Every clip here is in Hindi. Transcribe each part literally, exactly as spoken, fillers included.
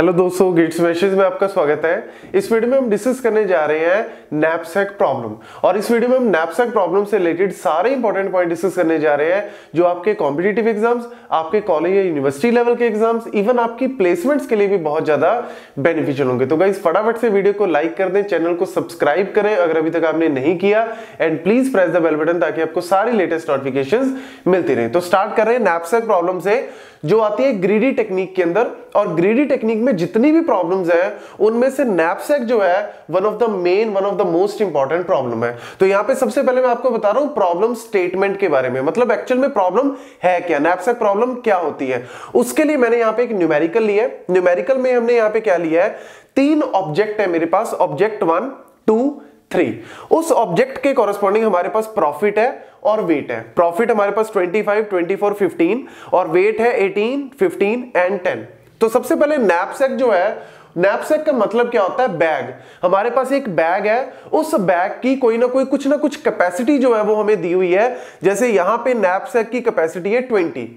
हेलो दोस्तों, गेट स्मैशर्स में आपका स्वागत है। इस वीडियो में हम डिस्कस करने जा रहे हैं नैपसैक प्रॉब्लम, और इस वीडियो में हम नैपसैक प्रॉब्लम से रिलेटेड सारे इंपॉर्टेंट पॉइंट डिस्कस करने जा रहे हैं जो आपके कॉम्पिटिटिव एग्जाम्स, आपके कॉलेज या यूनिवर्सिटी लेवल के एग्जाम्स, इवन आपकी प्लेसमेंट्स के लिए भी बहुत ज्यादा बेनिफिशियल होंगे। तो गाइस, फटाफट से वीडियो को लाइक कर दें, चैनल को सब्सक्राइब करें अगर अभी तक आपने नहीं किया, and please press the bell button ताकि आपको सारी लेटेस्ट नोटिफिकेशन मिलती रहे। तो स्टार्ट कर रहे हैं नैपसैक प्रॉब्लम से, जो आती है ग्रीडी टेक्निक के अंदर। और ग्रीडी टेक्निक में जितनी भी प्रॉब्लम्स हैं उनमें से नैपसैक जो है one of the main, one of the most important problem है। तो यहां पे सबसे पहले मैं आपको बता रहा हूं प्रॉब्लम स्टेटमेंट के बारे में, मतलब एक्चुअल में प्रॉब्लम है क्या, नैपसैक प्रॉब्लम क्या होती है। उसके लिए मैंने यहां पे एक न्यूमेरिकल लिया है। न्यूमेरिकल में हमने यहां पे क्या लिया है, तीन ऑब्जेक्ट है मेरे पास, ऑब्जेक्ट वन, टू, थ्री। उस ऑब्जेक्ट के कॉरस्पॉन्डिंग हमारे पास प्रॉफिट है और वेट है। प्रॉफिट हमारे पास पच्चीस, चौबीस, पंद्रह और वेट है अठारह, पंद्रह एंड दस। तो सबसे पहले नैपसैक जो है, नैपसैक का मतलब क्या होता है, बैग। हमारे पास एक बैग है, उस बैग की कोई ना कोई कुछ ना कुछ कैपेसिटी जो है वो हमें दी हुई है। जैसे यहां पे नैपसैक की कैपेसिटी है बीस।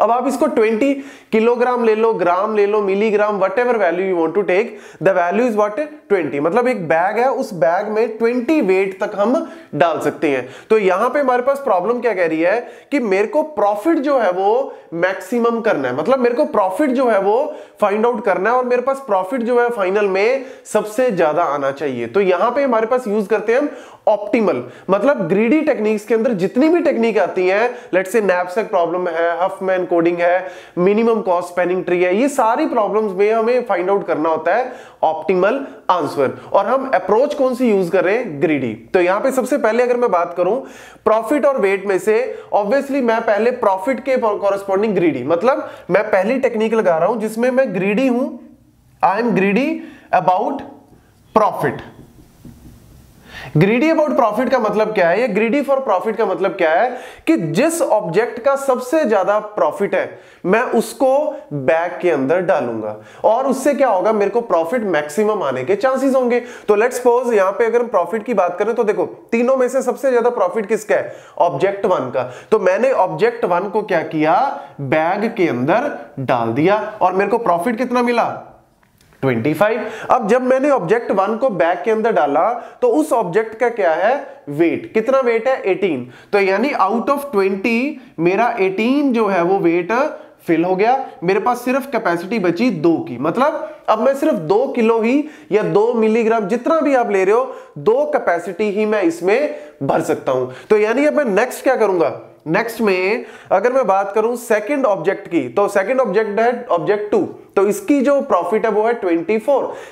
अब आप इसको बीस किलोग्राम ले लो, ग्राम ले लो, milligram, whatever value you want to take, the value is what, बीस। मतलब एक बैग है, उस बैग में बीस वेट तक हम डाल सकते हैं। तो यहां पे हमारे पास प्रॉब्लम क्या कह रही है कि मेरे को प्रॉफिट जो है वो मैक्सिमम करना है, मतलब मेरे को प्रॉफिट जो है वो फाइंड आउट करना है, और मेरे पास प्रॉफिट जो है फाइनल में सबसे ज्यादा आना चाहिए। तो यहां पर हमारे पास यूज करते हैं हम ऑप्टिमल, मतलब ग्रीडी टेक्निक्स के अंदर जितनी भी टेक्निक आती है, लेट्स से नैपसैक प्रॉब्लम है, हफमैन कोडिंग है, मिनिमम कॉस्ट स्पैनिंग ट्री है, ये सारी प्रॉब्लम्स में हमें फाइंड आउट करना होता है ऑप्टिमल आंसर। और हम अप्रोच कौन सी यूज कर रहे हैं, ग्रीडी। तो यहां पे सबसे पहले अगर मैं बात करूं प्रॉफिट और वेट में से, ऑब्वियसली मैं पहले प्रॉफिट के कॉरस्पॉन्डिंग ग्रीडी, मतलब मैं पहली टेक्निक लगा रहा हूं जिसमें मैं ग्रीडी हूं, I am greedy about profit. Greedy about profit का मतलब क्या है, या ग्रीडी फॉर प्रॉफिट का मतलब क्या है कि जिस ऑब्जेक्ट का सबसे ज्यादा प्रॉफिट है मैं उसको बैग के अंदर डालूंगा, और उससे क्या होगा, मेरे को प्रॉफिट मैक्सिमम आने के चांसेस होंगे। तो लेट्स सपोज यहां पे अगर हम प्रॉफिट की बात करें तो देखो, तीनों में से सबसे ज्यादा प्रॉफिट किसका है, ऑब्जेक्ट वन का। तो मैंने ऑब्जेक्ट वन को क्या किया, बैग के अंदर डाल दिया, और मेरे को प्रॉफिट कितना मिला, पच्चीस। अब जब मैंने ऑब्जेक्ट वन को बैग के अंदर डाला तो उस ऑब्जेक्ट का क्या है, वेट। कितना वेट है, अठारह। तो यानी आउट ऑफ बीस मेरा अठारह जो है वो वेट फिल हो गया। मेरे पास सिर्फ कैपेसिटी बची दो की, मतलब अब मैं सिर्फ दो किलो ही या दो मिलीग्राम, जितना भी आप ले रहे हो, दो कैपेसिटी ही मैं इसमें भर सकता हूं। तो यानी अब मैं नेक्स्ट क्या करूंगा, नेक्स्ट में अगर मैं बात करूं सेकंड ऑब्जेक्ट की, तो सेकंड ऑब्जेक्ट है ऑब्जेक्ट टू, तो इसकी जो प्रॉफिट है वो है चौबीस,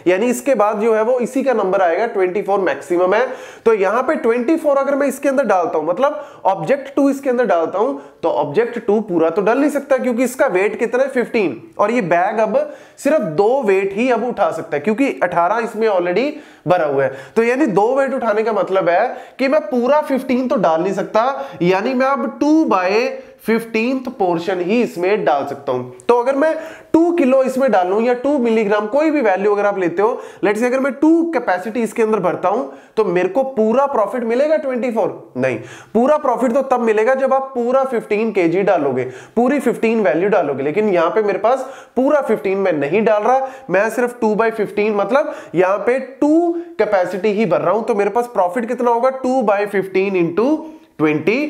यानी इसके बाद जो है वो इसी का नंबर आएगा, चौबीस मैक्सिमम है। तो यहां पे चौबीस अगर मैं इसके अंदर डालता हूं, मतलब ऑब्जेक्ट टू इसके अंदर डालता हूं, तो ऑब्जेक्ट टू पूरा तो डाल नहीं सकता क्योंकि इसका वेट कितना है, पंद्रह, और ये बैग अब सिर्फ दो वेट ही अब उठा सकता है क्योंकि अठारह इसमें ऑलरेडी भरा हुआ है। तो यानी दो वेट उठाने का मतलब है कि मैं पूरा पंद्रह तो डाल नहीं सकता, यानी मैं अब टू बाय फिफ्टींथ पोर्शन ही इसमें डाल सकता हूं। तो अगर मैं टू किलो इसमें डालूं या टू मिलीग्राम, कोई भी वैल्यू अगर आप लेते हो, लेट्स से अगर मैं टू कैपेसिटी इसके अंदर भरता हूं तो मेरे को पूरा प्रॉफिट मिलेगा चौबीस? नहीं, पूरा प्रॉफिट तो तब मिलेगा जब आप पूरा पंद्रह केजी डालोगे, पूरी पंद्रह वैल्यू डालोगे। लेकिन यहां पे मेरे पास पूरा पंद्रह में नहीं डाल रहा, मैं सिर्फ टू बाई फिफ्टीन, मतलब यहां पे टू कैपेसिटी ही भर रहा हूं, तो मेरे पास प्रॉफिट कितना होगा, two by fifteen into twenty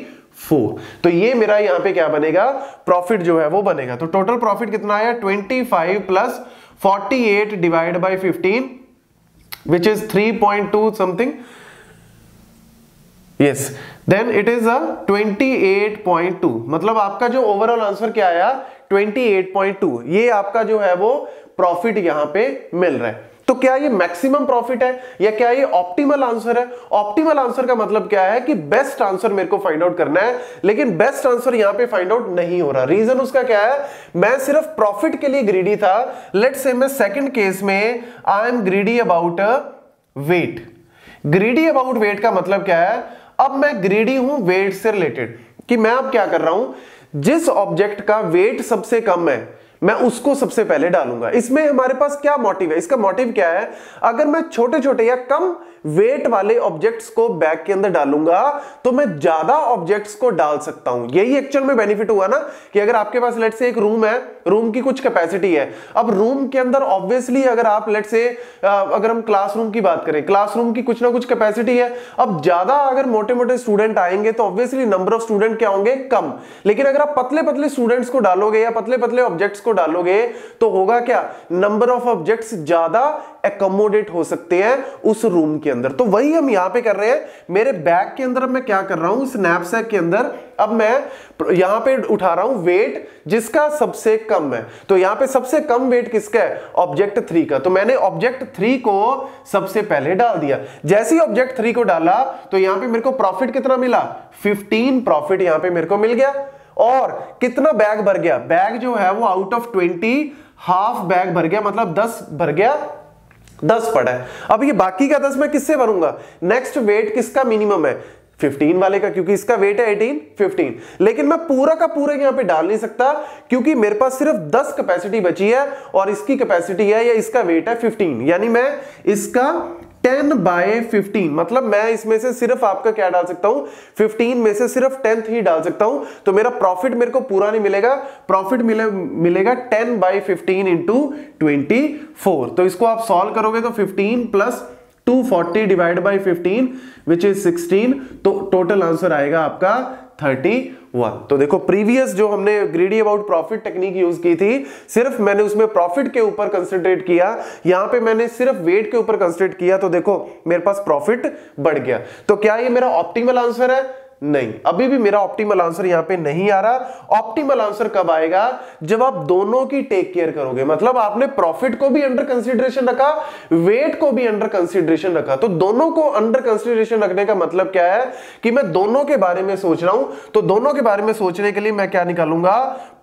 four. तो ये मेरा यहां पे क्या बनेगा, प्रॉफिट जो है वो बनेगा। तो टोटल प्रॉफिट कितना आया, पच्चीस प्लस अड़तालीस डिवाइड बाय पंद्रह, which is three point two something, yes, then it is a अट्ठाईस पॉइंट टू। मतलब आपका जो ओवरऑल आंसर क्या आया, अट्ठाईस पॉइंट टू। ये आपका जो है वो प्रॉफिट यहां पे मिल रहा है। तो क्या ये मैक्सिमम प्रॉफिट है या क्या ये ऑप्टिमल आंसर है? ऑप्टिमल आंसर का मतलब क्या है कि बेस्ट आंसर मेरे को फाइंड आउट करना है, लेकिन बेस्ट आंसर यहां पे फाइंड आउट नहीं हो रहा। रीजन उसका क्या है, मैं सिर्फ प्रॉफिट के लिए ग्रीडी था। लेट्स से मैं सेकंड केस में I am greedy about weight. Greedy about weight का मतलब क्या है, अब मैं ग्रीडी हूं वेट से रिलेटेड, कि मैं अब क्या कर रहा हूं, जिस ऑब्जेक्ट का वेट सबसे कम है मैं उसको सबसे पहले डालूंगा। इसमें हमारे पास क्या मोटिव है, इसका मोटिव क्या है, अगर मैं छोटे छोटे या कम वेट वाले ऑब्जेक्ट्स को बैग के अंदर डालूंगा तो मैं ज्यादा ऑब्जेक्ट्स को डाल सकता हूं। यही एक्चुअल में बेनिफिट हुआ ना कि अगर आपके पास लेट से एक रूम है, रूम की कुछ कैपेसिटी है। अब रूम के अंदर ऑब्वियसली अगर आप लेट से अगर हम क्लासरूम की बात करें, क्लासरूम की कुछ ना कुछ कैपेसिटी है। अब ज्यादा अगर मोटे मोटे स्टूडेंट आएंगे तो ऑब्वियसली नंबर ऑफ स्टूडेंट क्या होंगे, कम। लेकिन अगर आप पतले पतले स्टूडेंट्स को डालोगे या पतले पतले ऑब्जेक्ट्स को डालोगे तो होगा क्या, नंबर ऑफ ऑब्जेक्ट्स ज्यादा accommodate हो सकते हैं उस रूम के अंदर। तो वही हम यहां पे कर रहे हैं। मेरे बैग के अंदर मैं क्या कर रहा हूं, स्नैपसैक के अंदर अब मैं यहां पे उठा रहा हूं वेट जिसका सबसे कम है। तो यहां पे सबसे कम वेट किसका है, ऑब्जेक्ट थ्री का। तो मैंने ऑब्जेक्ट थ्री को सबसे पहले डाल दिया। जैसे ही ऑब्जेक्ट थ्री को डाला तो यहां पे मेरे को प्रॉफिट कितना मिला, फिफ्टीन प्रॉफिट यहां पे मेरे को मिल गया। और कितना बैग भर गया, बैग जो है वो out of twenty half bag भर गया, मतलब दस भर गया, दस पड़ा है। अब ये बाकी का दस मैं किससे भरूंगा, नेक्स्ट वेट किसका मिनिमम है, फिफ्टीन वाले का, क्योंकि इसका वेट है अठारह, पंद्रह। लेकिन मैं पूरा का पूरा यहां पे डाल नहीं सकता क्योंकि मेरे पास सिर्फ दस कैपेसिटी बची है और इसकी कैपेसिटी है या इसका वेट है पंद्रह, यानी मैं इसका टेन बाय फिफ्टीन, मतलब मैं इसमें से सिर्फ आपका क्या डाल सकता हूं, फिफ्टीन में से सिर्फ टेंथ ही डाल सकता हूं। तो मेरा प्रॉफिट मेरे को पूरा नहीं मिलेगा, प्रॉफिट मिले, मिलेगा ten by fifteen into twenty four. तो इसको आप सॉल्व करोगे तो fifteen plus two forty divide by fifteen which is sixteen. तो टोटल आंसर आएगा आपका थर्टी वन। तो देखो प्रीवियस जो हमने greedy about profit technique use की थी, सिर्फ मैंने उसमें प्रॉफिट के ऊपर कंसंट्रेट किया, यहां पे मैंने सिर्फ वेट के ऊपर कंसंट्रेट किया। तो देखो मेरे पास प्रॉफिट बढ़ गया। तो क्या ये मेरा ऑप्टिमल आंसर है? नहीं, अभी भी मेरा ऑप्टिमल आंसर यहां पे नहीं आ रहा। ऑप्टिमल आंसर कब आएगा, जब आप दोनों की टेक केयर करोगे, मतलब आपने प्रॉफिट को भी अंडर कंसीडरेशन रखा, वेट को भी अंडर कंसीडरेशन रखा। तो दोनों को अंडर कंसीडरेशन रखने का मतलब क्या है कि मैं दोनों के बारे में सोच रहा हूं। तो दोनों के बारे में सोचने के लिए मैं क्या निकालूंगा,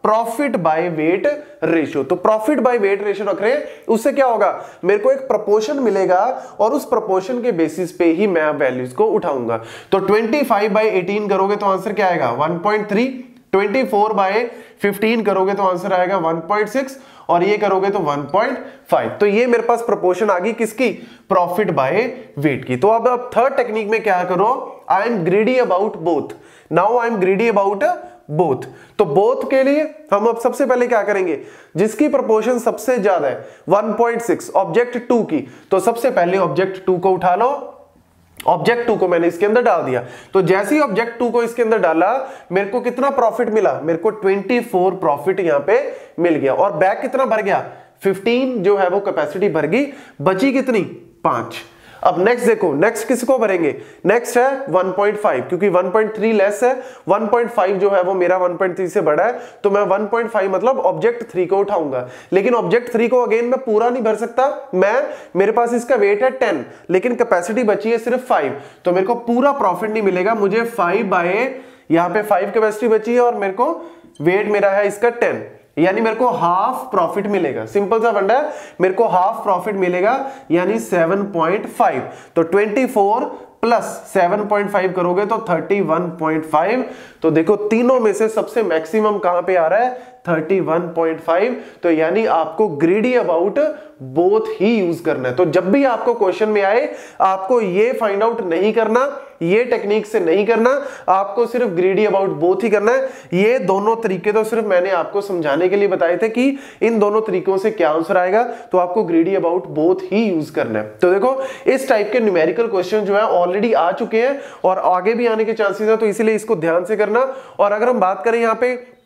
प्रॉफिट बाय वेट रेशियो। तो प्रॉफिट बाय वेट रेशियो रख रहे हैं, उससे क्या होगा, मेरे को एक प्रपोर्शन मिलेगा और उस प्रपोर्शन के बेसिस पे ही मैं वैल्यूज को उठाऊंगा। तो ट्वेंटी फाइव बाय एटीन करोगे तो आंसर क्या आएगा, one point three. Twenty four by fifteen करोगे तो आंसर आएगा वन पॉइंट सिक्स और ये करोगे तो वन पॉइंट फाइव। तो ये मेरे पास प्रपोर्शन आ गई किसकी, प्रॉफिट बाय वेट की। तो अब आप थर्ड टेक्निक में क्या करो, I am greedy about both, now I am greedy about both. तो बोथ के लिए हम अब सबसे पहले क्या करेंगे, जिसकी प्रपोर्शन सबसे ज्यादा है one point six object two की, तो सबसे पहले ऑब्जेक्ट टू को उठा लो। ऑब्जेक्ट टू को मैंने इसके अंदर डाल दिया। तो जैसे ही ऑब्जेक्ट टू को इसके अंदर डाला, मेरे को कितना प्रॉफिट मिला, मेरे को ट्वेंटी फोर प्रॉफिट यहां पे मिल गया। और बैग कितना भर गया, फिफ्टीन जो है वो कैपेसिटी भर गई, बची कितनी, पांच। अब नेक्स्ट देखो, नेक्स्ट किसको भरेंगे, नेक्स्ट है वन पॉइंट फाइव, क्योंकि वन पॉइंट थ्री लेस है, वन पॉइंट फाइव जो है वो मेरा वन पॉइंट थ्री से बड़ा है। तो मैं वन पॉइंट फाइव मतलब ऑब्जेक्ट थ्री को उठाऊंगा। लेकिन ऑब्जेक्ट थ्री को अगेन मैं पूरा नहीं भर सकता, मैं मेरे पास इसका वेट है टेन लेकिन कैपेसिटी बची है सिर्फ फाइव। तो मेरे को पूरा प्रॉफिट नहीं मिलेगा, मुझे फाइव बाय यहाँ पे फाइव कैपेसिटी बची है और मेरे को वेट मेरा है इसका टेन, यानी मेरे को हाफ प्रॉफिट मिलेगा। सिंपल सा फंडा है, मेरे को हाफ प्रॉफिट मिलेगा यानी सेवन पॉइंट फाइव। तो twenty four plus seven point five करोगे तो थर्टी वन पॉइंट फाइव। तो देखो तीनों में से सबसे मैक्सिमम कहां पे आ रहा है, थर्टी वन पॉइंट फाइव। तो यानी आपको ग्रीडी अबाउट बोथ ही यूज करना है। तो जब भी आपको क्वेश्चन में आए, आपको ये फाइंड आउट नहीं करना, ये टेक्निक से नहीं करना, आपको सिर्फ ग्रीडी अबाउट बोथ ही करना है। ये दोनों तरीके तो सिर्फ मैंने आपको समझाने के लिए बताए थे कि इन दोनों तरीकों से क्या आंसर आएगा। तो आपको ग्रीडी अबाउट बोथ ही यूज करना है। तो देखो इस टाइप के न्यूमेरिकल क्वेश्चन जो है ऑलरेडी आ चुके हैं और आगे भी आने के चांसेस हैं, तो इसीलिए इसको ध्यान से करना। और अगर हम बात करें यहाँ पे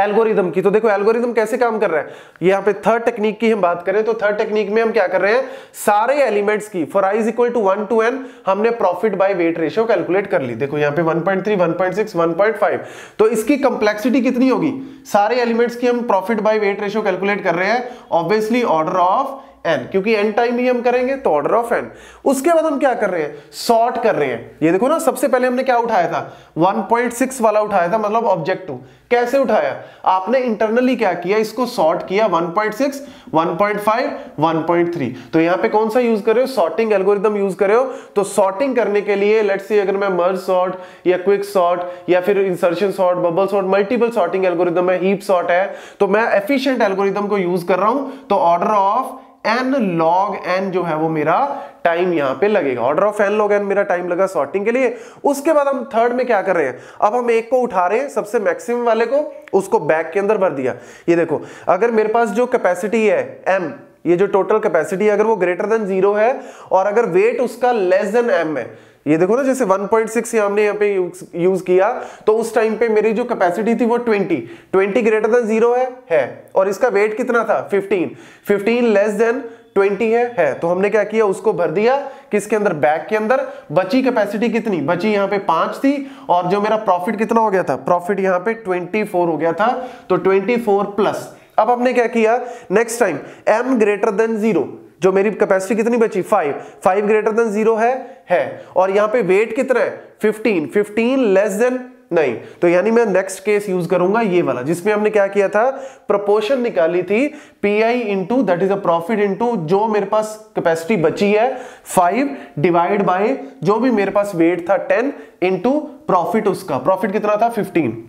एल्गोरिदम की, तो देखो एल्गोरिदम कैसे काम कर रहा है। यहाँ पे थर्ड टेक्निक की हम बात करें तो थर्ड टेक्निक में हम क्या कर रहे हैं, सारे एलिमेंट्स की for i is equal to one to n हमने profit by weight ratio calculate कर ली। देखो यहाँ पे one point three, one point six, one point five. तो इसकी कंप्लेक्सिटी कितनी होगी, सारे एलिमेंट्स की हम profit by weight ratio calculate कर रहे हैं, ऑब्वियसली ऑर्डर ऑफ एन, क्योंकि एन टाइम ही हम करेंगे तो ऑर्डर ऑफ एन। उसके बाद हम क्या कर रहे हैं, सॉर्ट कर रहे हैं। ये देखो ना, सबसे पहले हमने क्या उठाया था, वन पॉइंट सिक्स वाला उठाया था, मतलब ऑब्जेक्ट टू। कैसे उठाया, आपने इंटरनली क्या किया, इसको सॉर्ट किया, one point six, one point five, one point three. तो यहाँ पे कौन सा यूज कर रहे हो, सॉर्टिंग एल्गोरिदम यूज कर रहे हो। तो सॉर्टिंग करने के लिए लेट्स से अगर मैं मर्ज सॉर्ट या क्विक सॉर्ट या फिर insertion sort, bubble sort, multiple sorting algorithm है, हीप सॉर्ट है, तो मैं एफिशिएंट एल्गोरिदम को यूज कर रहा हूं। तो order of N log N जो है वो मेरा टाइम यहां पे लगेगा। Order of N log N मेरा टाइम लगा सॉर्टिंग के लिए। उसके बाद हम थर्ड में क्या कर रहे हैं, अब हम एक को उठा रहे हैं सबसे मैक्सिमम वाले को, उसको बैग के अंदर भर दिया। ये देखो अगर मेरे पास जो कैपेसिटी है एम, ये जो टोटल कैपेसिटी है अगर वो ग्रेटर देन जीरो है और अगर वेट उसका लेस देन एम है, ये देखो ना जैसे वन पॉइंट सिक्स हमने यहाँ पे यूज किया तो उस टाइम पे मेरी जो कैपेसिटी थी वो twenty, twenty greater than zero है, है और इसका वेट कितना था fifteen, fifteen less than twenty है, है तो हमने क्या किया उसको भर दिया किसके अंदर, बैग के अंदर। बची कैपेसिटी कितनी बची, यहाँ पे पांच थी और जो मेरा प्रॉफिट कितना हो गया था, प्रॉफिट यहाँ पे ट्वेंटी फोर हो गया था। तो ट्वेंटी फोर प्लस अब हमने क्या किया next time m greater than zero, जो मेरी कैपेसिटी कितनी बची five, five greater than zero है, है और यहाँ पे वेट कितना है फिफ्टीन, फिफ्टीन लेस देन नहीं। तो यानी मैं नेक्स्ट केस यूज करूंगा ये वाला जिसमें हमने क्या किया था प्रोपोर्शन निकाली थी p i into that is a profit into जो मेरे पास कैपेसिटी बची है फाइव डिवाइड बाय जो भी मेरे पास वेट था टेन इंटू प्रॉफिट, उसका प्रॉफिट कितना था फिफ्टीन।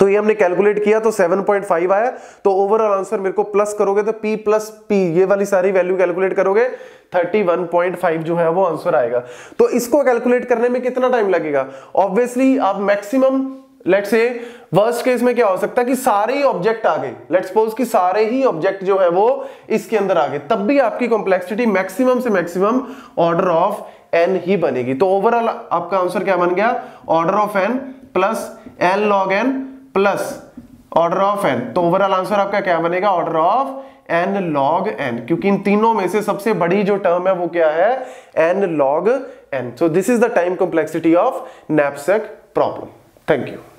तो ये हमने कैलकुलेट किया तो सेवन पॉइंट फाइव आया। तो ओवरऑल आंसर मेरे को प्लस करोगे तो P प्लस P ये वाली सारी वैल्यू कैलकुलेट करोगे थर्टी वन पॉइंट फाइव जो है वो आंसर आएगा। तो इसको कैलकुलेट करने में कितना टाइम लगेगा, ऑब्वियसली आप maximum let's say worst case में क्या हो सकता है कि सारे ही ऑब्जेक्ट आ गए, लेट्स सपोज कि सारे ही ऑब्जेक्ट जो है वो इसके अंदर आ गए, तब भी आपकी कॉम्प्लेक्सिटी मैक्सिमम से मैक्सिमम ऑर्डर ऑफ एन ही बनेगी। तो ओवरऑल आपका आंसर क्या बन गया, order of N plus N log N plus order of N. तो ओवरऑल आंसर आपका क्या बनेगा, order of N log N, क्योंकि इन तीनों में से सबसे बड़ी जो टर्म है वो क्या है N log N. So this is the time complexity of knapsack problem. Thank you.